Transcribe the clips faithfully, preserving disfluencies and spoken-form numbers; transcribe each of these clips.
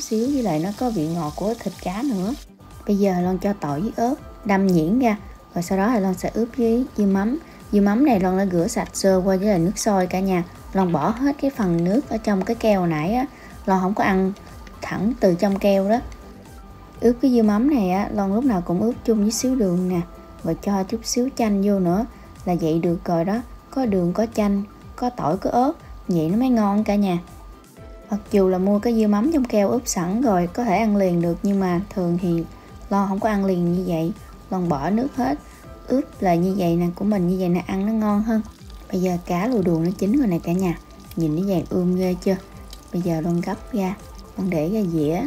xíu, với lại nó có vị ngọt của thịt cá nữa. Bây giờ Loan cho tỏi với ớt đâm nhuyễn ra, rồi sau đó là Loan sẽ ướp với dưa mắm. Dưa mắm này Loan đã rửa sạch sơ qua với lại nước sôi cả nhà. Loan bỏ hết cái phần nước ở trong cái keo nãy á, Loan không có ăn thẳng từ trong keo đó. Ướp cái dưa mắm này á, Loan lúc nào cũng ướp chung với xíu đường nè, và cho chút xíu chanh vô nữa là vậy được rồi đó. Có đường, có chanh, có tỏi, có ớt, vậy nó mới ngon cả nhà. Mặc dù là mua cái dưa mắm trong keo ướp sẵn rồi có thể ăn liền được, nhưng mà thường thì Loan không có ăn liền như vậy. Loan bỏ nước hết, ướp lại như vậy nè, của mình như vậy nè, ăn nó ngon hơn. Bây giờ cá lù đù nó chín rồi này cả nhà, nhìn nó vàng ươm ghê chưa. Bây giờ Loan gấp ra, Loan để ra dĩa,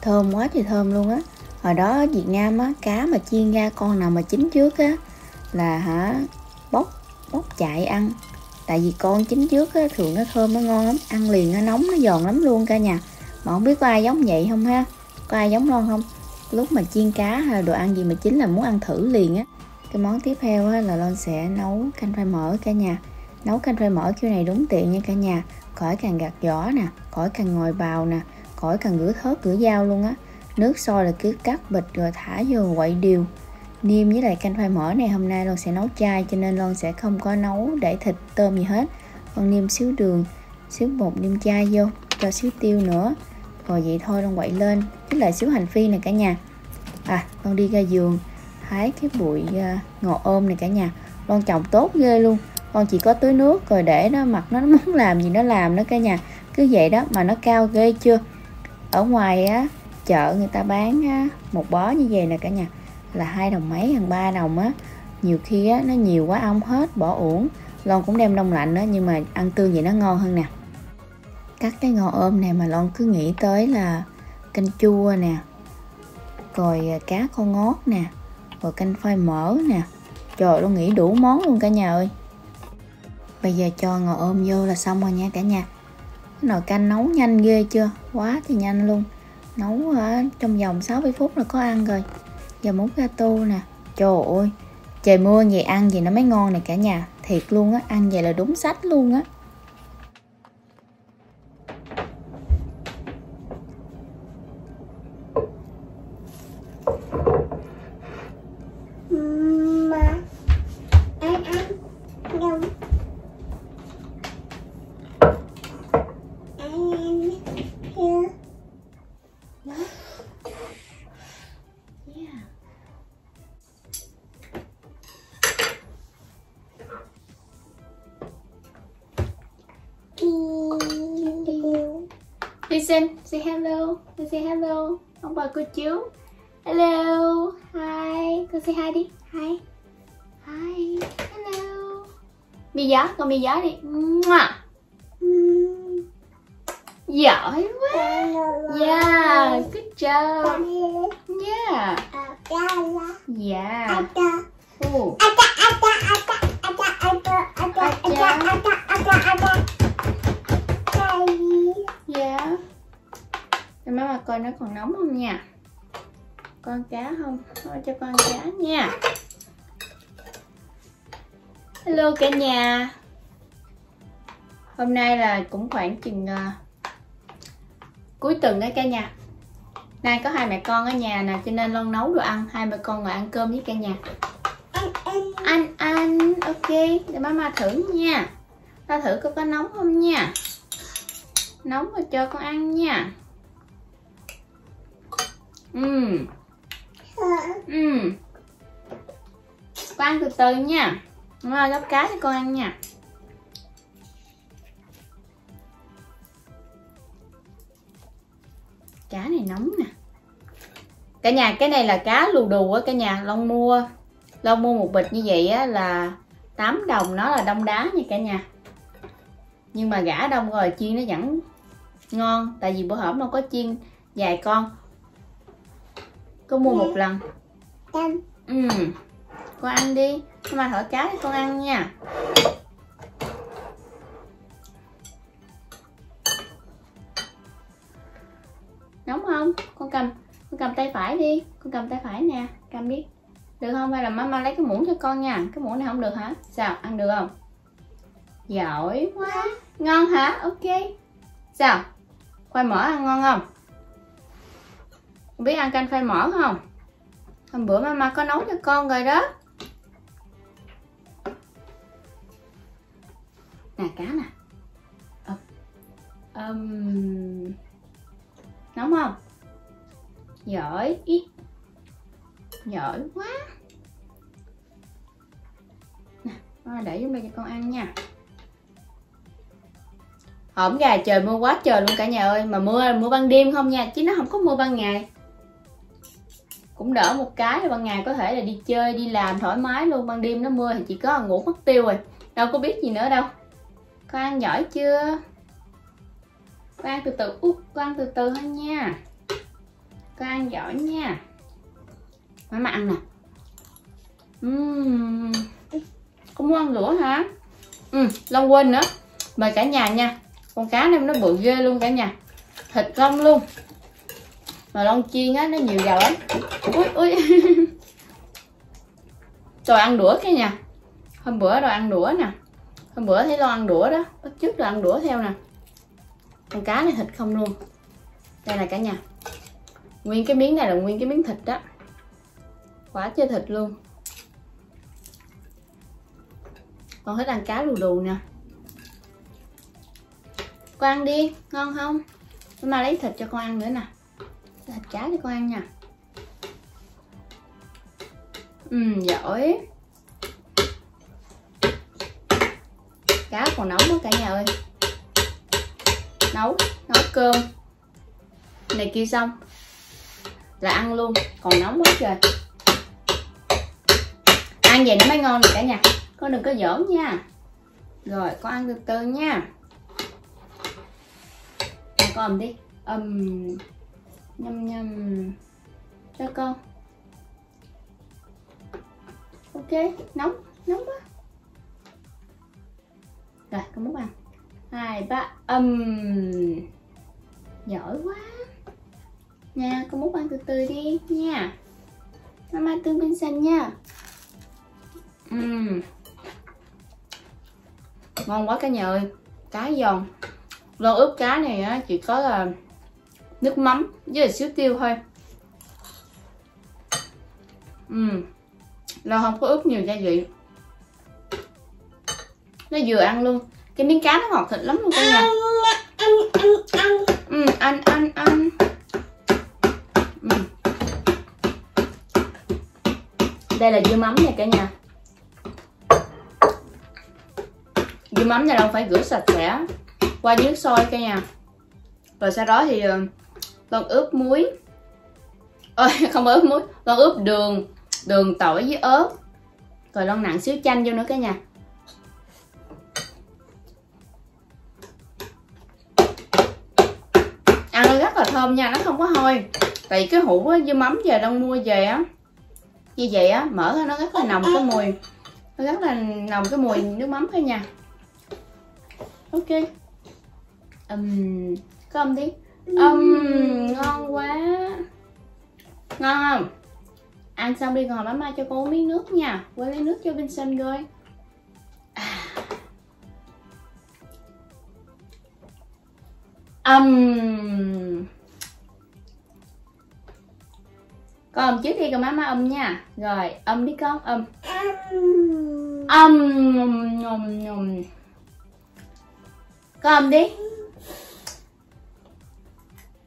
thơm quá thì thơm luôn á. Hồi đó Việt Nam á, cá mà chiên ra con nào mà chín trước á là hả bóc bóc chạy ăn, tại vì con chín trước á thường nó thơm nó ngon lắm, ăn liền nó nóng nó giòn lắm luôn cả nhà. Mà không biết có ai giống vậy không ha, có ai giống Loan không? Lúc mà chiên cá hay đồ ăn gì mà chính là muốn ăn thử liền á. Cái món tiếp theo á, là Loan sẽ nấu canh khoai mỡ cả nhà. Nấu canh khoai mỡ kiểu này đúng tiện nha cả nhà, khỏi càng gạt vỏ nè, khỏi càng ngồi bào nè, khỏi càng rửa thớt rửa dao luôn á. Nước sôi là cứ cắt bịch rồi thả vô quậy đều. Niêm với lại canh khoai mỡ này hôm nay Loan sẽ nấu chay, cho nên Loan sẽ không có nấu để thịt tôm gì hết. Loan niêm xíu đường, xíu bột niêm chay vô, cho xíu tiêu nữa, rồi vậy thôi. Loan quậy lên với lại xíu hành phi này cả nhà. À, Loan đi ra vườn hái cái bụi ngò ôm này cả nhà. Loan trồng tốt ghê luôn, Loan chỉ có tưới nước rồi để nó mặt nó, nó muốn làm gì nó làm đó cả nhà, cứ vậy đó mà nó cao ghê chưa. Ở ngoài á chợ người ta bán á, một bó như vậy nè cả nhà là hai đồng mấy, hàng ba đồng á. Nhiều khi á nó nhiều quá ông hết bỏ uổng. Loan cũng đem đông lạnh đó, nhưng mà ăn tương vậy nó ngon hơn nè. Cắt cái ngò ôm này mà Loan cứ nghĩ tới là canh chua nè, rồi cá kho ngót nè, rồi canh khoai mỡ nè. Trời, Loan nghĩ đủ món luôn cả nhà ơi. Bây giờ cho ngò ôm vô là xong rồi nha cả nhà. Cái nồi canh nấu nhanh ghê chưa, quá thì nhanh luôn. Nấu ở trong vòng sáu mươi phút là có ăn rồi. Giờ muốn gato nè, trời ơi, trời mưa vậy ăn gì nó mới ngon này cả nhà, thiệt luôn á, ăn vậy là đúng sách luôn á. Listen, say hello, go say hello. Ông bà cô chú. Hello, hi, con say hi đi. Hi, hi, hello. Mì gió, con mì gió đi. Mm. Giỏi quá. Yeah, good job. Yeah. Yeah. Oh. Má mà coi nó còn nóng không nha, con cá không, thôi cho con cá nha. Hello cả nhà, hôm nay là cũng khoảng chừng uh, cuối tuần đó cả nhà. Nay có hai mẹ con ở nhà nè, cho nên Loan nấu đồ ăn, hai mẹ con ngồi ăn cơm với cả nhà. Anh anh ok, để má ma thử nha, ta thử coi có nóng không nha, nóng rồi cho con ăn nha. Ừm. Ừm. Con ăn từ từ nha. Má gấp cá cho con ăn nha. Cá này nóng nè. Cả nhà, cái này là cá lù đù á cả nhà, Loan mua. Loan mua một bịch như vậy á là tám đồng, nó là đông đá nha cả nhà. Nhưng mà gã đông rồi chiên nó vẫn ngon, tại vì bữa hổm Loan có chiên vài con. Cô mua một lần. Ừ. Con ăn đi, mà thổi cá cho con ăn nha. Nóng không? Con cầm, con cầm tay phải đi, con cầm tay phải nè, cầm đi. Được không? Hay là mama lấy cái muỗng cho con nha. Cái muỗng này không được hả? Sao? Ăn được không? Giỏi quá. Ngon hả? Ok. Sao? Khoai mỡ ăn ngon không? Con biết ăn canh khoai mỏng không? Hôm bữa mama có nấu cho con rồi đó. Nè cá nè. Ờ. Um... Nóng không? Giỏi. Ý. Giỏi quá. Nè, mama để xuống đây cho con ăn nha. Hổm gà trời mưa quá trời luôn cả nhà ơi. Mà mưa là mưa ban đêm không nha, chứ nó không có mưa ban ngày. Cũng đỡ một cái là ban ngày có thể là đi chơi, đi làm thoải mái luôn. Ban đêm nó mưa thì chỉ có ngủ mất tiêu rồi. Đâu có biết gì nữa đâu. Con ăn giỏi chưa? Con ăn từ từ. Út, con ăn từ từ thôi nha. Con ăn giỏi nha. Má mà ăn nè. uhm. Con muốn ăn lửa hả? Ừ, Long quên nữa. Mời cả nhà nha. Con cá này nó bự ghê luôn cả nhà. Thịt Long luôn. Mà Long chiên á, nó nhiều dầu lắm. Ui, ui. Rồi ăn đũa cả nhà. Hôm bữa rồi ăn đũa nè. Hôm bữa thấy Long ăn đũa đó. Bắt chước rồi ăn đũa theo nè. Con cá này thịt không luôn. Đây là cả nhà. Nguyên cái miếng này là nguyên cái miếng thịt đó. Quá chơi thịt luôn. Con thích ăn cá lù đù nè. Con ăn đi, ngon không? Mà lấy thịt cho con ăn nữa nè. Thịt cá cho con ăn nha. Ừ, giỏi. Cá còn nóng đó cả nhà ơi. Nấu, nấu cơm này kia xong là ăn luôn, còn nóng quá trời. Ăn vậy nó mới ngon nè cả nhà. Con đừng có giỡn nha. Rồi, con ăn từ từ nha. Con ầm đi. Ầm um, nhâm nhâm cho con. Ok, nóng, nóng quá. Rồi, con múc ăn. Hai, ba, ầm. Um. Giỏi quá. Nha, con múc ăn từ từ đi nha. Mama tương bên xanh nha. Uhm. Ngon quá cả nhà ơi. Cá giòn. Lô ướp cá này chỉ có là nước mắm với là xíu tiêu thôi. uhm. Lô không có ướp nhiều gia vị. Nó vừa ăn luôn. Cái miếng cá nó ngọt thịt lắm luôn cả nhà. uhm, Ăn ăn ăn. uhm. Đây là dưa mắm nha cả nhà. Dưa mắm này đâu phải rửa sạch sẽ qua nước sôi cả nhà. Rồi sau đó thì Loan ướp muối. Ôi không ướp muối, Loan ướp đường, đường tỏi với ớt. Rồi Loan nặn xíu chanh vô nữa cả nhà. Ăn rất là thơm nha, nó không có hôi. Tại vì cái hũ dưa mắm giờ Loan mua về á. Như vậy á, mỡ nó rất là nồng cái mùi. Nó rất là nồng cái mùi nước mắm cả nhà. Ok. Um, có âm đi. um, Ngon quá. Ngon không? Ăn xong đi, còn mama cho cô miếng nước nha. Quên lấy nước cho Vincent rồi. um. Con âm trước đi, còn mama âm nha. Rồi, âm đi con, âm. Âm nhồm nhồm nhồm. Con âm đi.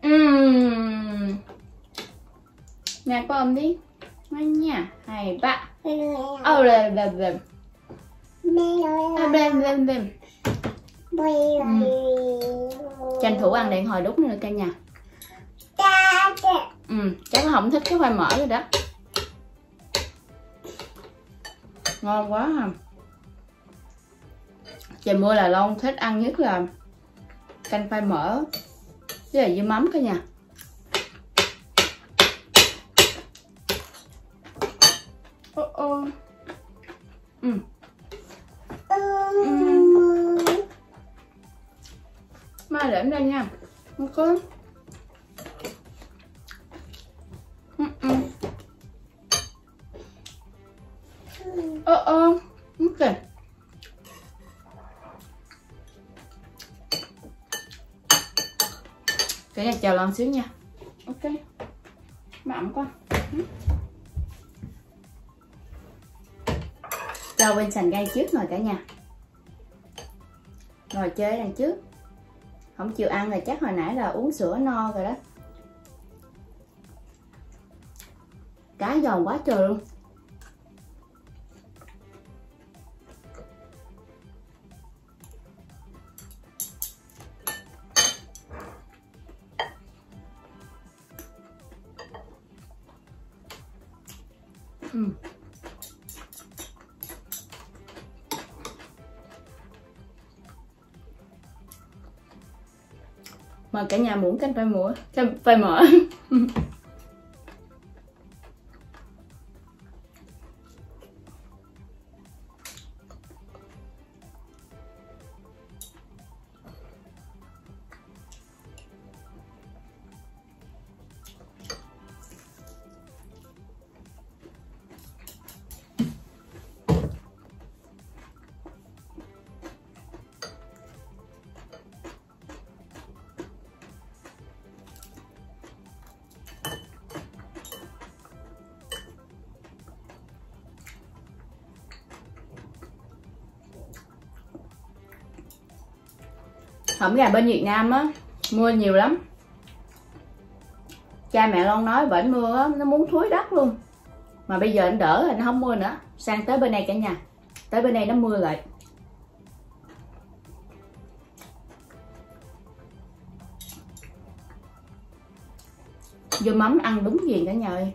Uhm. Nè có âm đi. Ngoan nha. Hai ba. Ô lê bèm bèm. Bèm bèm bèm. Tranh thủ ăn đèn hồi đúc nữa cả nhà. uhm. Chắc nó không thích cái khoai mỡ rồi đó. Ngon quá ha. Trời mưa là Long thích ăn nhất là canh khoai mỡ với là dưa mắm cả nhà. Ô ô. Ừ. Mai để đây nha. Không có. Ô ô. Ok. Cả nhà chờ Loan xíu nha. Ok. Mà ấm quá. Cho bên sành gai trước rồi cả nhà. Ngồi chơi đằng trước. Không chịu ăn rồi chắc hồi nãy là uống sữa no rồi đó. Cá giòn quá trời luôn. Uhm. Mời cả nhà muỗng canh phai mỡ, canh phai mỡ. Hổm gà bên Việt Nam á, mua nhiều lắm. Cha mẹ Loan nói vẫn mua á, nó muốn thúi đất luôn. Mà bây giờ anh đỡ rồi, nó không mua nữa. Sang tới bên này cả nhà, tới bên này nó mua lại. Vô mắm ăn đúng gì cả nhà ơi.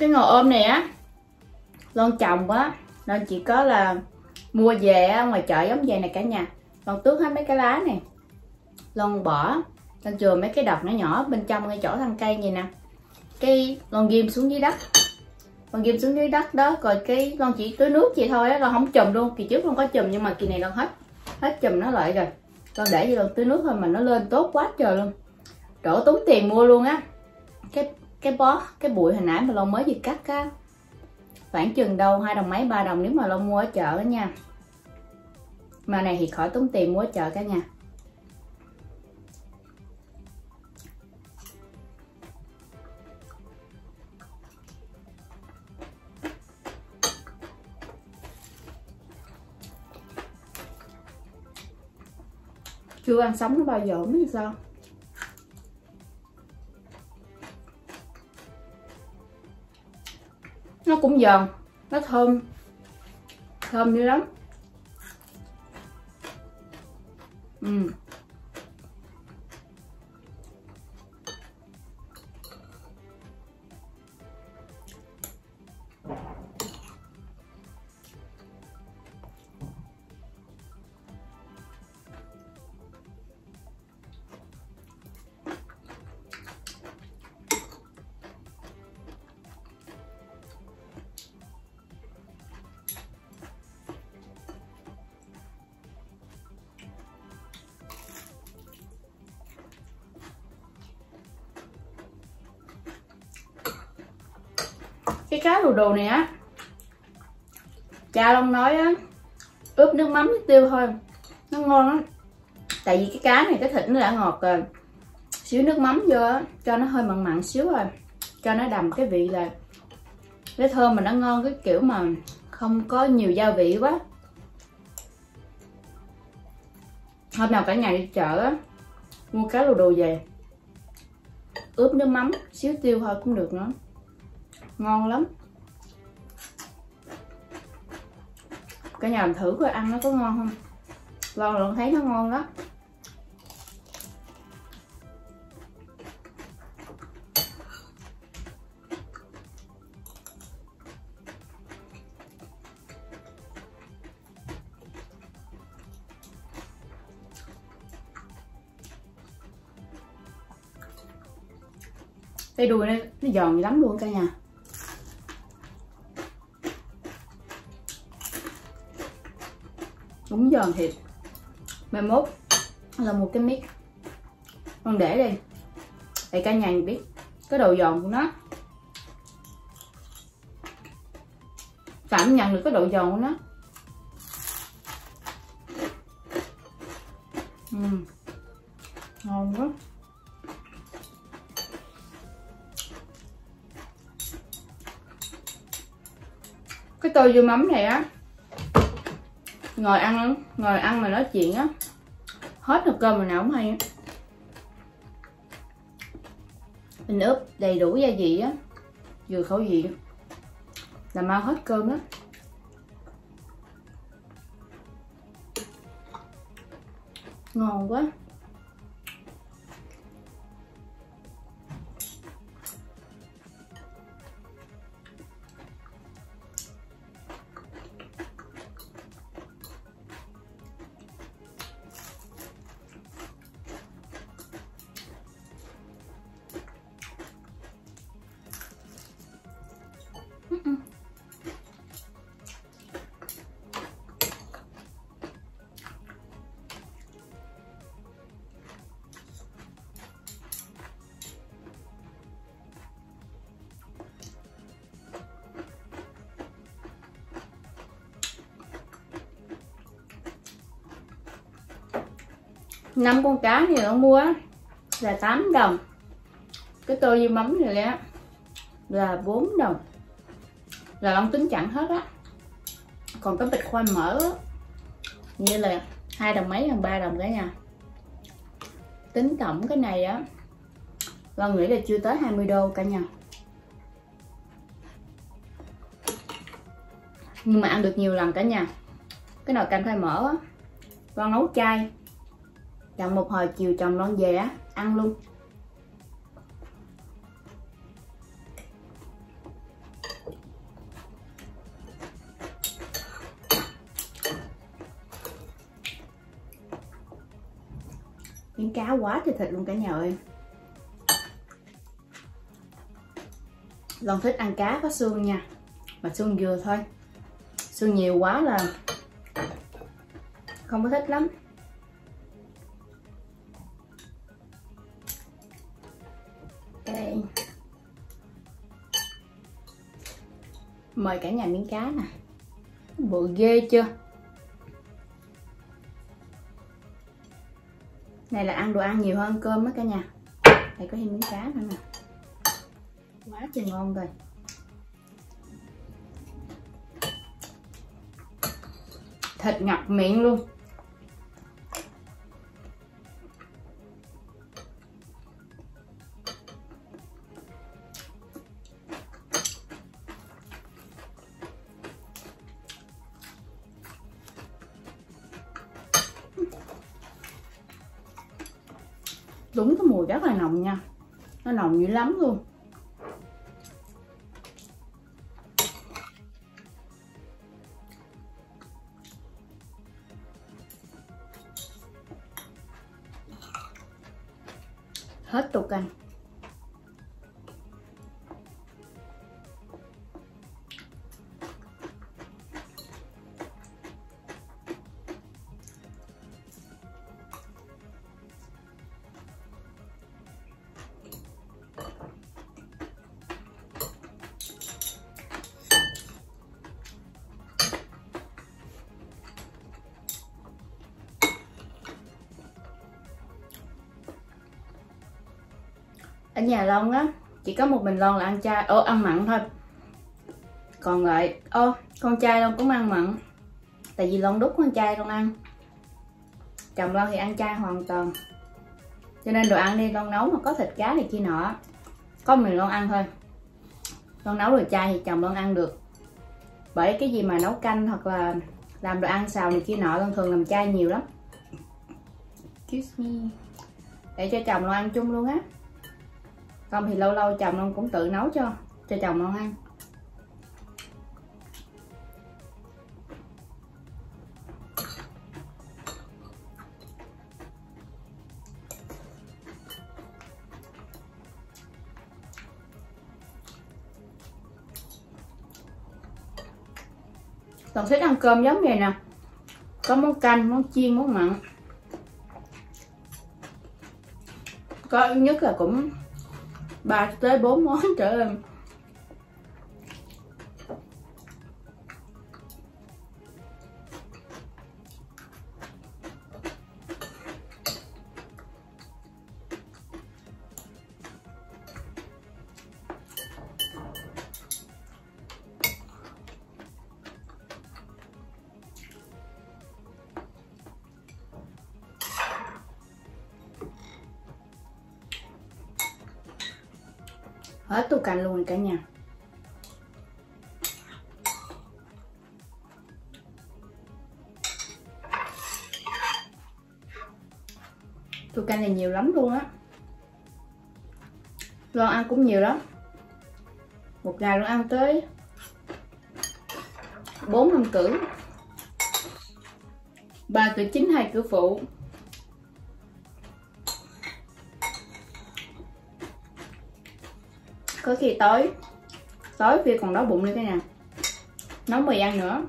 Cái ngò ôm này á, Loan trồng á, nên chỉ có là mua về á, ngoài chợ giống về này cả nhà. Loan tước hết mấy cái lá này, Loan bỏ, Loan chừa mấy cái độc nó nhỏ bên trong ngay chỗ thân cây vậy nè. Cái Loan ghim xuống dưới đất, Loan ghim xuống dưới đất đó, rồi cái Loan chỉ tưới nước vậy thôi á, Loan không chùm luôn. Kỳ trước Loan có chùm nhưng mà kỳ này Loan hết, hết chùm nó lại rồi. Loan để vô Loan tưới nước thôi mà nó lên tốt quá trời luôn. Đổ tốn tiền mua luôn á. Cái cái bó, cái bụi hồi nãy mà Loan mới vừa cắt á, khoảng chừng đâu hai đồng mấy ba đồng nếu mà Loan mua ở chợ đó nha. Mà này thì khỏi tốn tiền mua ở chợ cả nhà. Chưa ăn sống nó bao giờ mới sao. Nó cũng giòn, nó thơm, thơm dữ lắm. Ừ. Cái cá lù đù này á, cha Long nói á, ướp nước mắm với tiêu thôi, nó ngon lắm. Tại vì cái cá này cái thịt nó đã ngọt rồi, xíu nước mắm vô á, cho nó hơi mặn mặn xíu rồi, cho nó đầm cái vị là cái thơm mà nó ngon, cái kiểu mà không có nhiều gia vị quá. Hôm nào cả nhà đi chợ á, mua cá lù đù về, ướp nước mắm, xíu tiêu thôi cũng được nữa. Ngon lắm. Cả nhà làm thử coi ăn nó có ngon không. Lâu rồi thấy nó ngon đó. Cái đuôi nó, nó giòn lắm luôn cả nhà. Đúng giòn thiệt. Mai mốt là một cái miếng con để đi để cả nhà biết cái độ giòn của nó, cảm nhận được cái độ giòn của nó. Uhm. Ngon quá. Cái tô dưa mắm này á, ngồi ăn ngồi ăn mà nói chuyện á, hết được cơm mà nào không hay á. Mình ướp đầy đủ gia vị á, vừa khẩu vị là mau hết cơm á. Ngon quá. Năm con cá thì nó mua là tám đồng. Cái tô dưa mắm này á là bốn đồng. Là Long tính chặn hết á. Còn cái bịch khoai mỡ á, như là hai đồng mấy gần ba đồng cả nhà. Tính tổng cái này á, Long nghĩ là chưa tới hai mươi đô cả nhà. Nhưng mà ăn được nhiều lần cả nhà. Cái nồi canh khoai mỡ á, Long nấu chay, chồng một hồi chiều chồng Long về á, ăn luôn. Miếng cá quá thì thịt luôn cả nhà ơi. Long thích ăn cá có xương nha, mà xương vừa thôi, xương nhiều quá là không có thích lắm. Mời cả nhà miếng cá nè, bự ghê chưa. Này là ăn đồ ăn nhiều hơn cơm đó cả nhà. Này có thêm miếng cá nữa nè, quá trời ngon rồi. Thịt ngập miệng luôn. Đúng cái mùi rất là nồng nha, nó nồng dữ lắm luôn. Hết tục ăn. Ở nhà Long á, chỉ có một mình Long là ăn chay, ô ăn mặn thôi. Còn lại, ô con trai Long cũng ăn mặn. Tại vì Long đút con trai Long ăn. Chồng Long thì ăn chay hoàn toàn. Cho nên đồ ăn đi Long nấu mà có thịt cá này kia nọ, có mình Long ăn thôi. Long nấu đồ chay thì chồng Long ăn được. Bởi cái gì mà nấu canh hoặc là làm đồ ăn xào này kia nọ, Long thường làm chay nhiều lắm. Excuse me. Để cho chồng Long ăn chung luôn á. Không thì lâu lâu chồng Long cũng tự nấu cho cho chồng Long ăn. Long thích ăn cơm giống vậy nè, Có món canh, món chiên, món mặn. Có ít nhất là cũng ba tới bốn món trở lên. Hết tô canh luôn cả nhà. Tô canh này nhiều lắm luôn á. Loan ăn cũng nhiều lắm. Một ngày Loan ăn tới bốn năm cữ. ba cữ chính, hai cữ phụ. Có khi tối tối Phi còn đói bụng nữa cái nè, nấu mì ăn nữa.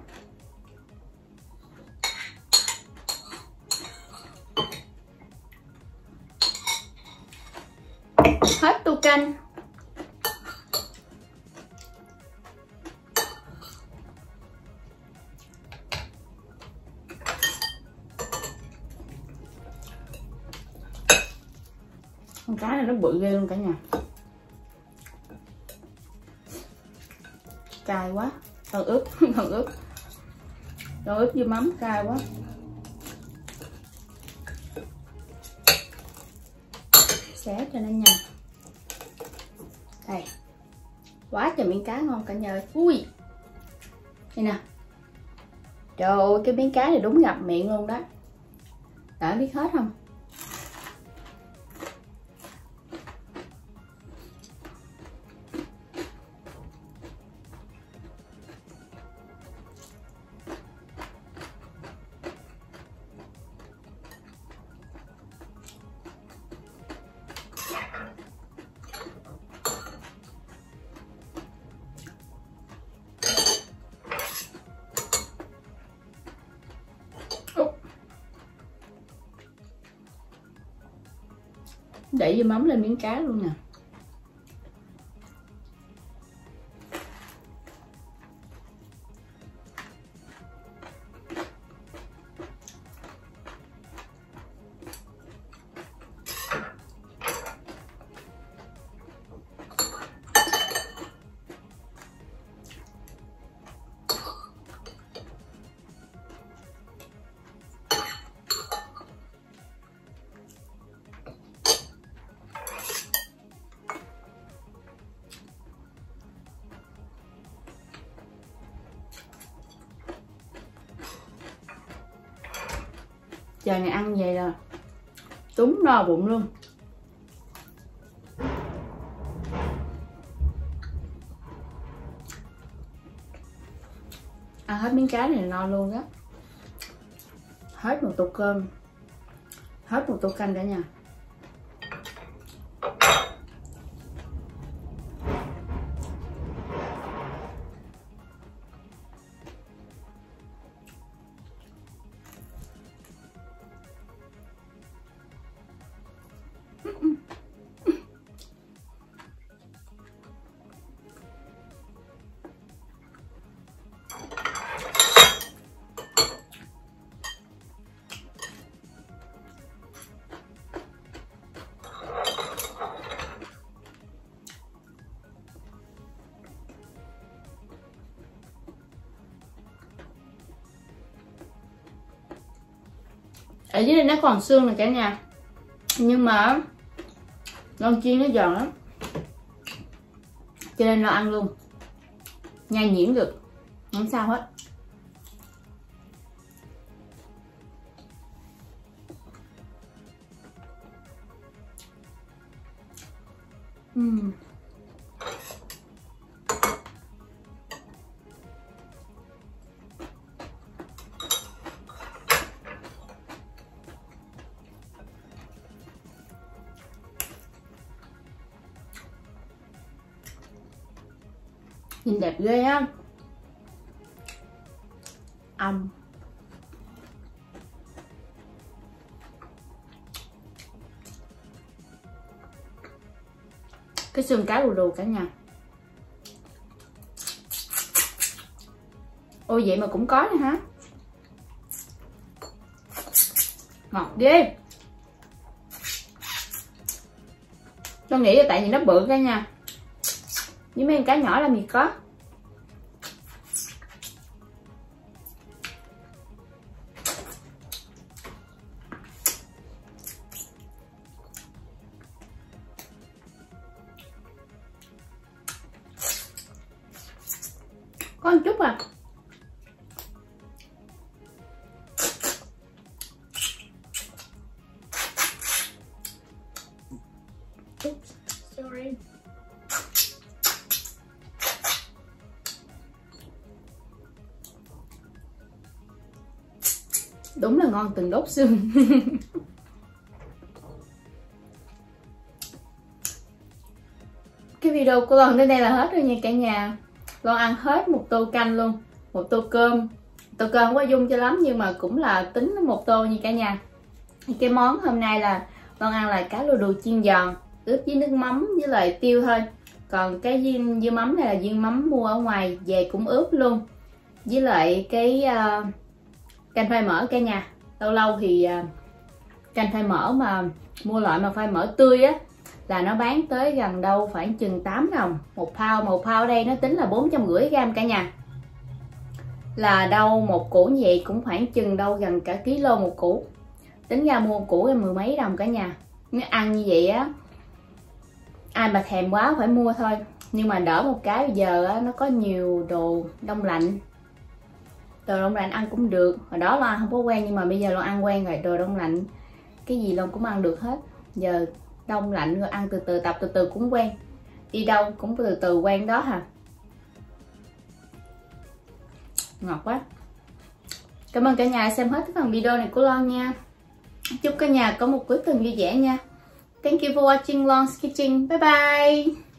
Hết tô canh. Con cá này nó bự ghê luôn cả nhà, cay quá. Còn ướp, còn ướp còn ướp với mắm cay quá. Xé cho nó nhanh. Đây, quá trời miếng cá ngon cả nhà ơi. Ui, đây nè. Trời ơi, cái miếng cá này đúng ngập miệng luôn đó. Đã biết hết không? Để dưa mắm lên miếng cá luôn nè. Giờ này ăn vậy là túng no bụng luôn. Ăn hết miếng cá này no luôn á. Hết một tô cơm, hết một tô canh cả nhà. Ở dưới đây nó còn xương này cả nhà, nhưng mà Loan chiên nó giòn lắm cho nên Loan ăn luôn, nhai nhuyễn được, không sao hết. uhm. Nhìn đẹp ghê á. Âm cái xương cá lù lù cả nhà. Ôi vậy mà cũng có nữa hả? Ngọt ghê. Tôi nghĩ là tại vì nó bự cả nhà, với mấy con cá nhỏ là mì có. Có một chút à. Sorry. Đúng là ngon từng đốt xương. Cái video của Loan đến đây là hết rồi nha cả nhà. Loan ăn hết một tô canh luôn, một tô cơm. Tô cơm không có dung cho lắm nhưng mà cũng là tính một tô như cả nhà. Cái món hôm nay là Loan ăn là cá lù đù chiên giòn ướp với nước mắm với lại tiêu thôi. Còn cái viên dưa mắm này là viên mắm mua ở ngoài về cũng ướp luôn với lại cái uh, canh khoai mỡ cả nhà. Lâu lâu thì uh, canh khoai mỡ mà mua loại mà khoai mỡ tươi á là nó bán tới gần đâu khoảng chừng tám đồng một pound. Một pound đây nó tính là bốn trăm năm mươi gram cả nhà, là đâu một củ như vậy cũng khoảng chừng đâu gần cả ký lô một củ. Tính ra mua một củ em mười mấy đồng cả nhà. Nếu ăn như vậy á, ai mà thèm quá phải mua thôi. Nhưng mà đỡ một cái bây giờ á, nó có nhiều đồ đông lạnh. Đồ đông lạnh ăn cũng được. Hồi đó Loan không có quen nhưng mà bây giờ Loan ăn quen rồi. Đồ đông lạnh cái gì Loan cũng ăn được hết. Giờ đông lạnh rồi ăn từ từ, tập từ từ cũng quen. Đi đâu cũng từ từ quen đó hả. Ngọt quá. Cảm ơn cả nhà xem hết cái phần video này của Loan nha. Chúc cả nhà có một cuối tuần vui vẻ nha. Thank you for watching Loan's Kitchen. Bye bye.